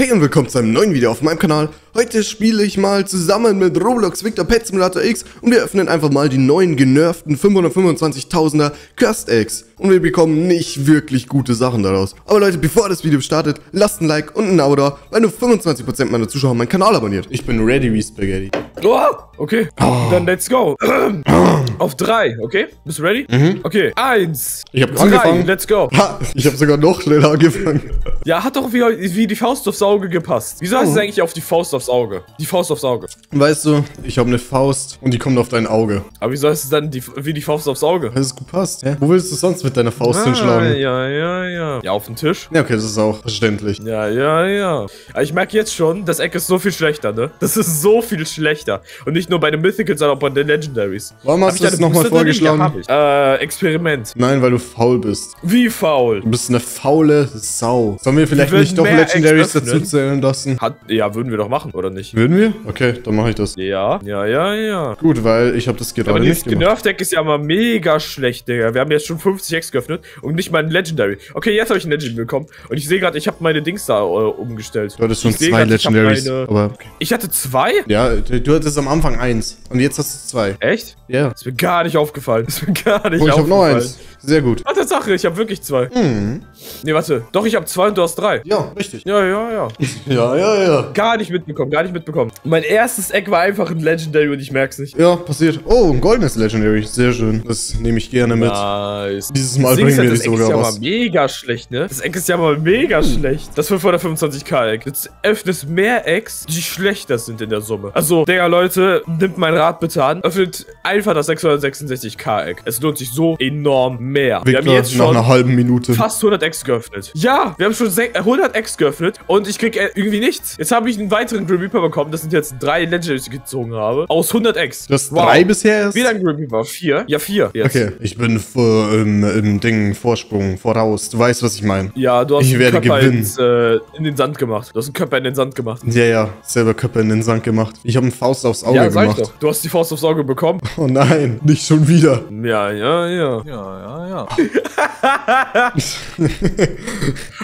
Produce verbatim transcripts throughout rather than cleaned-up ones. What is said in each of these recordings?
Hey und willkommen zu einem neuen Video auf meinem Kanal. Heute spiele ich mal zusammen mit Roblox Victor Pet Simulator X und wir öffnen einfach mal die neuen genervten fünfhundertfünfundzwanzigtausender Cursed Eggs. Und wir bekommen nicht wirklich gute Sachen daraus. Aber Leute, bevor das Video startet, lasst ein Like und ein Abo da, weil nur fünfundzwanzig Prozent meiner Zuschauer meinen Kanal abonniert. Ich bin ready wie Spaghetti. Oh, okay, oh. Dann let's go. Oh. Auf drei, okay? Bist du ready? Mhm. Okay, eins. Ich hab drei, angefangen. Let's go. Ha, ich hab sogar noch schneller angefangen. Ja, hat doch wie, wie die Faust aufs Auge gepasst. Wieso heißt es eigentlich auf die Faust aufs Auge? Die Faust aufs Auge. Weißt du, ich habe eine Faust und die kommt auf dein Auge. Aber wieso heißt es dann die, wie die Faust aufs Auge? Das ist gut passt, hä? Wo willst du sonst mit deiner Faust ah, hinschlagen? Ja, ja, ja. Ja, auf den Tisch? Ja, okay, das ist auch verständlich. Ja, ja, ja. Aber ich merke jetzt schon, das Eck ist so viel schlechter, ne? Das ist so viel schlechter. Und nicht nur bei den Mythicals, sondern auch bei den Legendaries. Warum hast du das nochmal vorgeschlagen? Ja, äh, Experiment. Nein, weil du faul bist. Wie faul? Du bist eine faule Sau. Sollen wir vielleicht wir nicht doch Legendaries dazu zählen lassen? Hat, ja, würden wir doch machen, oder nicht? Würden wir? Okay, dann mache ich das. Ja, ja, ja, ja. Gut, weil ich habe das gerade aber nicht gemacht. Aber das Nerf-Deck ist ja mal mega schlecht, Digga. Wir haben jetzt schon fünfzig Eggs geöffnet und nicht mal ein Legendary. Okay, jetzt habe ich ein Legendary bekommen und ich sehe gerade, ich habe meine Dings da äh, umgestellt. Du hattest schon ich zwei grad, Legendaries, ich meine, aber... Okay. Ich hatte zwei? Ja, du, du hattest am Anfang eins und jetzt hast du zwei. Echt? Ja. Yeah. Ist mir gar nicht aufgefallen. Ist mir gar nicht oh, ich aufgefallen. Ich habe noch eins. Sehr gut. Ah, Tatsache, ich habe wirklich zwei. Mhm. Nee, warte. Doch, ich habe zwei und du hast drei. Ja, richtig. Ja, ja, ja. Ja, ja, ja. Gar nicht mitbekommen, gar nicht mitbekommen. Mein erstes Eck war einfach ein Legendary und ich merk's nicht. Ja, passiert. Oh, ein goldenes Legendary. Sehr schön. Das nehme ich gerne mit. Nice. Dieses Mal bringen wir dich sogar was. Das Eck ist ja mal mega schlecht, ne? Das Eck ist ja mal mega schlecht. Das fünfhundertfünfundzwanzig K Eck. Jetzt öffnest mehr Ecks, die schlechter sind in der Summe. Also, Digga, Leute, nimmt meinen Rat bitte an. Öffnet einfach das sechshundertsechsundsechzig K Eck. Es lohnt sich so enorm mehr. Victor, wir haben jetzt schon nach einer halben Minute fast hundert Eggs geöffnet. Ja, wir haben schon hundert Eggs geöffnet und ich krieg irgendwie nichts. Jetzt habe ich einen weiteren Grim Reaper bekommen. Das sind jetzt drei Legendaries, die ich gezogen habe. Aus hundert Eggs. Das wow. Drei bisher ist? Wieder ein Grim Reaper. Vier. Ja, vier. Jetzt. Okay, ich bin vor, ähm, im Ding Vorsprung, voraus. Du weißt, was ich meine. Ja, du hast ich einen werde Köpfer ins, äh, in den Sand gemacht. Du hast einen Köpfer in den Sand gemacht. Ja, ja. Selber Köpfer in den Sand gemacht. Ich habe einen Faust aufs Auge ja, gemacht. Doch. Du hast die Faust aufs Auge bekommen. Oh nein, nicht schon wieder. Ja, ja, ja. Ja, ja. Ja.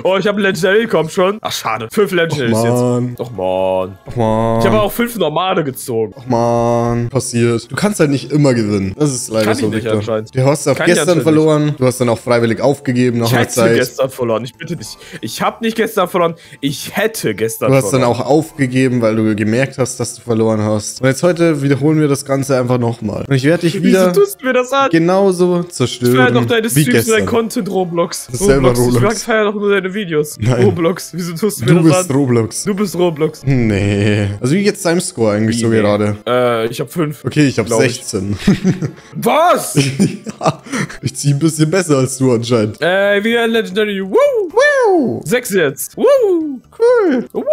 Oh, ich habe Legendary, komm schon. Ach, schade. Fünf Legendaries jetzt. Och, man. Och, man. Ich habe auch fünf Normale gezogen. Och, man. Passiert. Du kannst halt nicht immer gewinnen. Das ist leider so, Victor. Du hast auch gestern verloren. Du hast dann auch freiwillig aufgegeben nach einer Zeit. Ich hätte gestern verloren. Ich bitte dich. Ich habe nicht gestern verloren. Ich hätte gestern verloren. Du hast dann auch aufgegeben, weil du gemerkt hast, dass du verloren hast. Und jetzt heute wiederholen wir das Ganze einfach nochmal. Und ich werde dich wieder Wieso tust du mir das an? genauso zerstören. Deine Streams und dein Content, Roblox. Das Roblox. Roblox. Ich mag, feier doch nur deine Videos. Nein. Roblox. Wieso tust du mir das an? Du bist Roblox. Du bist Roblox. Nee. Also wie geht's deinem Score eigentlich nee. so gerade? Äh, ich hab fünf. Okay, ich hab sechzehn. Ich. Was? Ja, ich zieh ein bisschen besser als du anscheinend. Äh, wieder ein Legendary. Woo! Woo! sechs jetzt. Woo! Cool. Woo!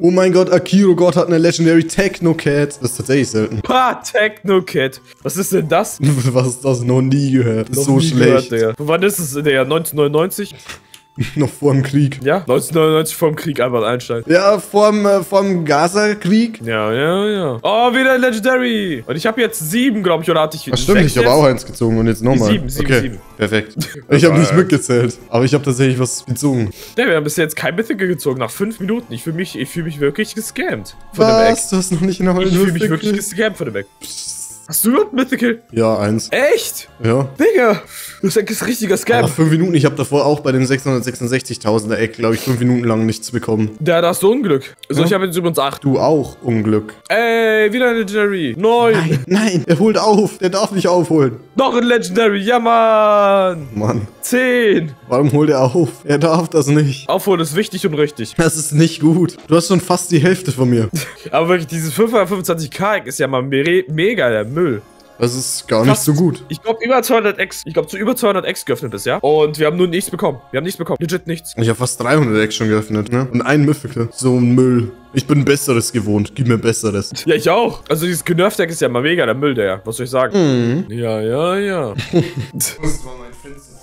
Oh mein Gott, Akiro Gott hat eine Legendary Techno-Cat. Das ist tatsächlich selten. Ha, Techno-Cat. Was ist denn das? Was ist das? Noch nie gehört. Noch so nie schlecht. Gehört, wann ist es in der neunzehnhundertneunundneunzig? Noch vor dem Krieg. Ja, neunzehnhundertneunundneunzig vor dem Krieg einfach einsteigen. Ja, vor dem, äh, vor dem Gaza-Krieg. Ja, ja, ja. Oh, wieder ein Legendary. Und ich habe jetzt sieben, glaube ich, oder hatte ich wieder stimmt, ich habe auch eins gezogen und jetzt nochmal. Sieben, sieben, okay. sieben. Perfekt. Ich habe nicht mitgezählt, aber ich habe tatsächlich was gezogen. Ja, wir haben bis jetzt kein Mythical gezogen, nach fünf Minuten. Ich fühle mich, ich fühl mich wirklich gescammt von was? Dem Eck. Du hast noch nicht in der Heule. Ich fühle mich wirklich gescammt von dem Eck. Psst. Hast du überhaupt Mythical? Ja, eins. Echt? Ja. Digga, das Eck ist richtiger Scam. Nach fünf Minuten, ich habe davor auch bei dem sechshundertsechsundsechzigtausender Eck, glaube ich, fünf Minuten lang nichts bekommen. Da, da hast du Unglück. Also ja. Ich habe jetzt übrigens acht. Du auch Unglück. Ey, wieder ein Legendary. Neun. Nein, nein, er holt auf. Der darf nicht aufholen. Noch ein Legendary. Ja, Mann. Mann. Zehn. Warum holt er auf? Er darf das nicht. Aufholen ist wichtig und richtig. Das ist nicht gut. Du hast schon fast die Hälfte von mir. Aber wirklich, dieses fünfhundertfünfundzwanzig K Eck ist ja mal me mega der Müll. Das ist gar fast, nicht so gut. Ich glaube, über zweihundert Eggs. Ich glaube, zu über zweihundert Eggs geöffnet ist, ja? Und wir haben nur nichts bekommen. Wir haben nichts bekommen. Legit nichts. Ich habe fast dreihundert Eggs schon geöffnet, ne? Und einen Mythical. So ein Müll. Ich bin Besseres gewohnt. Gib mir Besseres. Ja, ich auch. Also dieses Genervt-Deck ist ja mal mega der Müll, der. Was soll ich sagen? Mhm. Ja, ja, ja. Das war mein Fenster.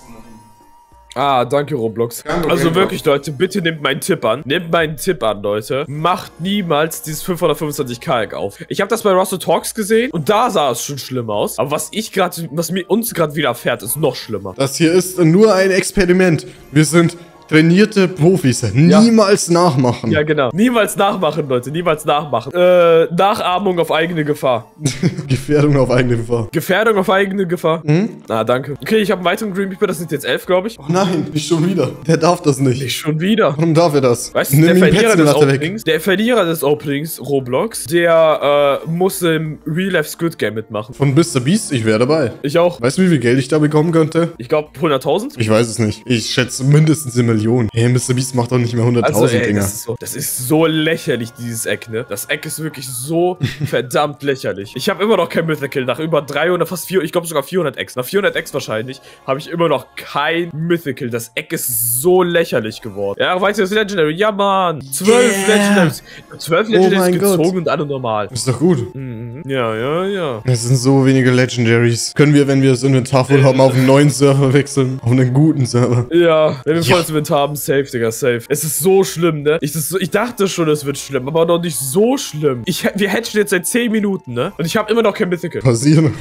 Ah, danke Roblox. Also wirklich, Leute, bitte nehmt meinen Tipp an. Nehmt meinen Tipp an, Leute. Macht niemals dieses fünfhundertfünfundzwanzig K Eck auf. Ich habe das bei Russell Talks gesehen und da sah es schon schlimm aus. Aber was ich gerade, was mir uns gerade widerfährt, ist noch schlimmer. Das hier ist nur ein Experiment. Wir sind Trainierte Profis. Niemals ja. nachmachen. Ja, genau. Niemals nachmachen, Leute. Niemals nachmachen. Äh, Nachahmung auf eigene Gefahr. Gefährdung auf eigene Gefahr. Gefährdung auf eigene Gefahr. Hm? Ah, danke. Okay, ich habe einen weiteren Grim Reaper. Das sind jetzt elf, glaube ich. Oh nein, nicht schon wieder. Der darf das nicht. Nicht schon wieder. Warum darf er das? Weißt du, der Verlierer des Openings, der Verlierer des Openings Roblox, der äh, muss im Real Life Squid Game mitmachen. Von Mister Beast? Ich wäre dabei. Ich auch. Weißt du, wie viel Geld ich da bekommen könnte? Ich glaube, hunderttausend? Ich weiß es nicht. Ich schätze mindestens eine Million. Hey, Mister Beast macht doch nicht mehr hunderttausend also, Dinger. Das ist, so, das ist so lächerlich, dieses Eck, ne? Das Eck ist wirklich so verdammt lächerlich. Ich habe immer noch kein Mythical. Nach über dreihundert, fast vierhundert, ich glaube sogar vierhundert Ecks. Nach vierhundert Ecks wahrscheinlich habe ich immer noch kein Mythical. Das Eck ist so lächerlich geworden. Ja, weißt du, das Legendary. Ja, Mann. zwölf yeah. Legendaries. zwölf Legendaries oh gezogen Gott. Und alle normal. Ist doch gut. Mhm. Ja, ja, ja. Es sind so wenige Legendaries. Können wir, wenn wir das Inventar voll haben, auf einen neuen Server wechseln? Auf einen guten Server? Ja, wenn wir ja. volles Inventar haben, safe, Digga, safe. Es ist so schlimm, ne? Ich, das, ich dachte schon, es wird schlimm, aber noch nicht so schlimm. Ich, wir hatchen jetzt seit zehn Minuten, ne? Und ich habe immer noch kein Mythical. Passieren.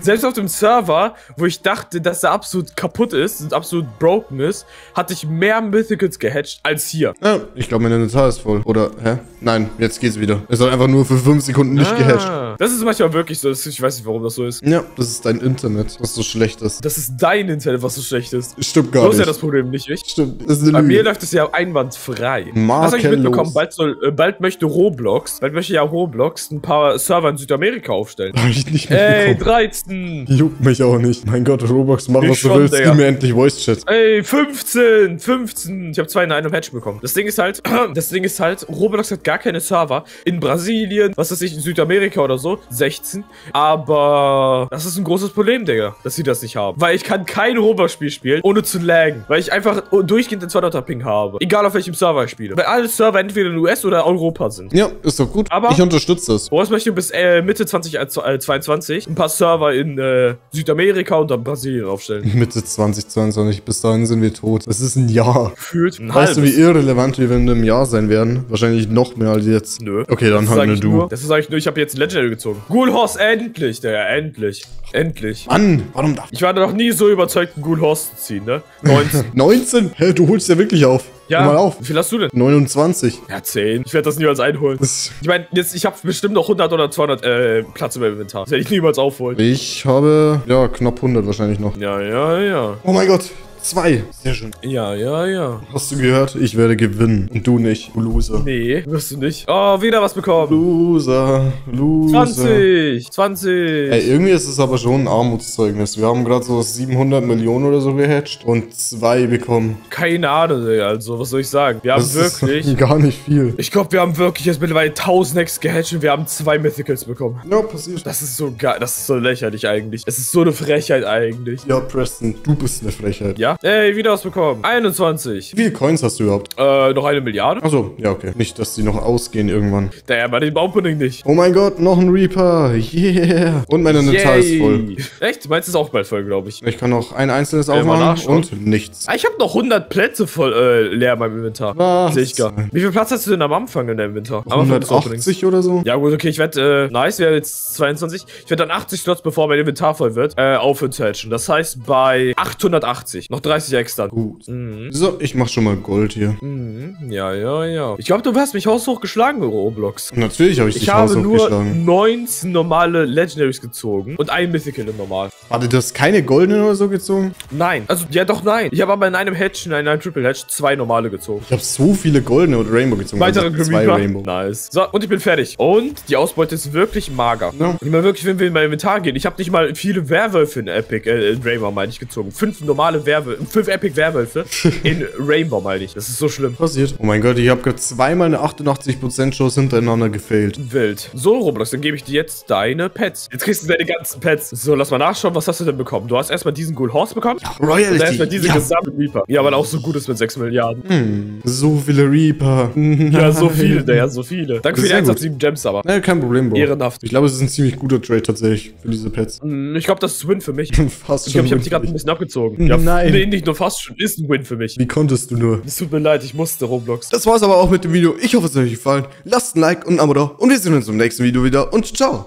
Selbst auf dem Server, wo ich dachte, dass er absolut kaputt ist und absolut broken ist, hatte ich mehr Mythicals gehatcht als hier. Ja, ich glaube, mein Inventar ist voll. Oder, hä? Nein, jetzt geht's wieder. Es hat einfach nur für fünf Sekunden nicht ah. gehatcht. Das ist manchmal wirklich so. Ich weiß nicht, warum das so ist. Ja, das ist dein Internet, was so schlecht ist. Das ist dein Internet, was so schlecht ist. Stimmt gar so nicht. So ist ja das Problem, nicht ich? Stimmt, das ist eine Bei Lüge. Mir läuft es ja einwandfrei. Hast du eigentlich mitbekommen, bald, soll, äh, bald möchte Roblox, bald möchte ja Roblox ein paar Server in Südamerika aufstellen. Hab ich nicht mitbekommen. Ey, dreizehn! Juckt mich auch nicht. Mein Gott, Roblox, mach ich was schon, du willst, gib mir endlich Voice-Chat. Ey, fünfzehn! fünfzehn! Ich habe zwei in einem Match bekommen. Das Ding ist halt, das Ding ist halt, Roblox hat gar keine Server in Brasilien, was weiß ich, in Südamerika oder so, sechzehn. Aber das ist ein großes Problem, Digga, dass sie das nicht haben. Weil ich kann kein Roblox-Spiel spielen, ohne zu laggen. Weil ich einfach durchgehend den zweihunderter Ping habe. Egal auf welchem Server ich spiele. Weil alle Server entweder in U S oder Europa sind. Ja, ist doch gut. Aber ich unterstütze das. Boris möchte bis äh, Mitte zweitausendzweiundzwanzig ein paar Server in äh, Südamerika und dann Brasilien aufstellen. Mitte zweitausendzweiundzwanzig, bis dahin sind wir tot. Das ist ein Jahr. Fühlt ein halbes. Weißt du, wie irrelevant wir in einem Jahr sein werden? Wahrscheinlich noch mehr als jetzt. Nö. Okay, dann halt nur du. Das ist eigentlich nur, ich habe jetzt Legendary gezogen. Ghoul Horse, endlich, der endlich. Endlich. Mann, warum da? Ich war noch nie so überzeugt, einen Ghoul Horse zu ziehen, ne? neunzehn. neunzehn? Hä, du holst ja wirklich auf. Ja, mal auf. Wie viel hast du denn? neunundzwanzig. Ja, zehn. Ich werde das niemals einholen. Das ich meine, jetzt, ich habe bestimmt noch hundert oder zweihundert äh, Platz im Inventar. Das werde ich niemals aufholen. Ich habe, ja, knapp hundert wahrscheinlich noch. Ja, ja, ja. Oh mein Gott. Zwei. Sehr schön. Ja, ja, ja. Hast du gehört? Ich werde gewinnen. Und du nicht. Du Loser. Nee, wirst du nicht. Oh, wieder was bekommen. Loser. Loser. zwanzig. zwanzig. Ey, irgendwie ist es aber schon ein Armutszeugnis. Wir haben gerade so siebenhundert Millionen oder so gehatcht und zwei bekommen. Keine Ahnung, Digga. Also, was soll ich sagen? Wir haben das wirklich... Ist gar nicht viel. Ich glaube, wir haben wirklich jetzt mittlerweile tausend Hacks gehatcht und wir haben zwei Mythicals bekommen. Ja, passiert. Das ist so geil. Das ist so lächerlich eigentlich. Es ist so eine Frechheit eigentlich. Ja, Preston, du bist eine Frechheit. Ja. Ey, wieder was bekommen. einundzwanzig. Wie viele Coins hast du überhaupt? Äh, noch eine Milliarde. Achso, ja, okay. Nicht, dass die noch ausgehen irgendwann. Naja, bei dem Opening nicht. Oh mein Gott, noch ein Reaper. Yeah. Und meine Inventar ist voll. Echt? Meinst du es auch bald voll, glaube ich. Ich kann noch ein einzelnes äh, aufmachen und nichts. Ah, ich habe noch hundert Plätze voll äh, leer in meinem Inventar. Was? Sehe ich gar. Wie viel Platz hast du denn am Anfang in deinem Inventar? hundertachtzig oder so? Ja gut, okay, ich werde, äh, nice, wir haben jetzt zweiundzwanzig. Ich werde dann achtzig Slots, bevor mein Inventar voll wird, äh, aufhören zu hatchen. Das heißt, bei achthundertachtzig. Noch dreißig extra. Gut. Mhm. So, ich mach schon mal Gold hier. Mhm. Ja, ja, ja. Ich glaube, du hast mich haushoch geschlagen, Roblox. Natürlich habe ich, ich dich haushoch geschlagen. Ich habe nur neunzehn normale Legendaries gezogen und ein Mythical im Normal. Warte, du hast keine goldenen oder so gezogen? Nein. Also, ja doch, nein. Ich habe aber in einem Hatch, in einem Triple Hatch, zwei normale gezogen. Ich habe so viele goldene und Rainbow gezogen. Weitere also zwei Rainbow. Nice. So, und ich bin fertig. Und die Ausbeute ist wirklich mager. Ja. Ich meine wirklich, wenn wir in mein Inventar gehen, ich habe nicht mal viele Werwölfe in Epic, äh, in Rainbow, meine ich, gezogen. Fünf normale Werwölfe. Fünf Epic Werwölfe in Rainbow, meine ich. Das ist so schlimm. Passiert. Oh mein Gott, ich habe gerade zweimal eine achtundachtzig Prozent Shows hintereinander gefailt. Wild. So, Roblox, dann gebe ich dir jetzt deine Pets. Jetzt kriegst du deine ganzen Pets. So, lass mal nachschauen, was hast du denn bekommen? Du hast erstmal diesen Ghoul Horse bekommen. Ja, Royalty. Und erstmal diese ja. gesamte Reaper. Ja, weil auch so gut ist mit sechs Milliarden. Hm. So viele Reaper. Nein. Ja, so viele, der ja, so viele. Danke für die hundertsiebzehn Gems, aber. Ja, kein Problem, Bro. Ehrenhaft. Ich glaube, es ist ein ziemlich guter Trade tatsächlich für diese Pets. Ich glaube, das ist Win für mich. Fast ich glaube, ich habe die gerade ein bisschen abgezogen. Ja, nein. Nee, nicht nur fast schon. Ist ein Win für mich. Wie konntest du nur? Es tut mir leid, ich musste, Roblox. Das war's aber auch mit dem Video. Ich hoffe, es hat euch gefallen. Lasst ein Like und ein Abo da. Und wir sehen uns im nächsten Video wieder. Und ciao.